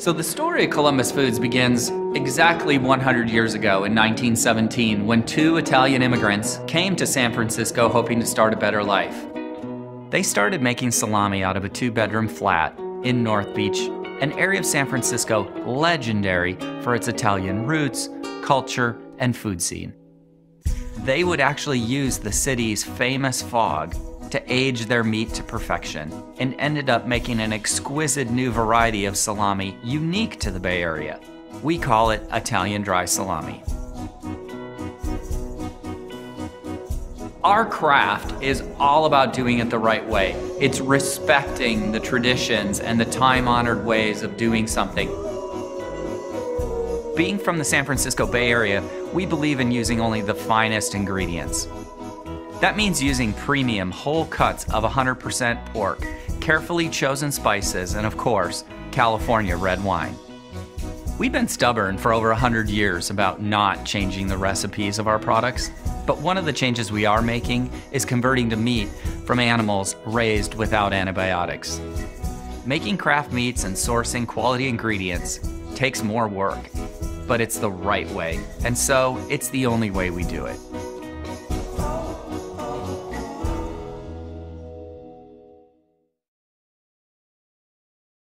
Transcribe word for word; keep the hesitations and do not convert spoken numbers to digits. So the story of Columbus Foods begins exactly one hundred years ago in nineteen seventeen when two Italian immigrants came to San Francisco hoping to start a better life. They started making salami out of a two-bedroom flat in North Beach, an area of San Francisco legendary for its Italian roots, culture, and food scene. They would actually use the city's famous fog to age their meat to perfection and ended up making an exquisite new variety of salami unique to the Bay Area. We call it Italian dry salami. Our craft is all about doing it the right way. It's respecting the traditions and the time-honored ways of doing something. Being from the San Francisco Bay Area, we believe in using only the finest ingredients. That means using premium whole cuts of one hundred percent pork, carefully chosen spices, and of course, California red wine. We've been stubborn for over one hundred years about not changing the recipes of our products, but one of the changes we are making is converting to meat from animals raised without antibiotics. Making craft meats and sourcing quality ingredients takes more work, but it's the right way, and so it's the only way we do it.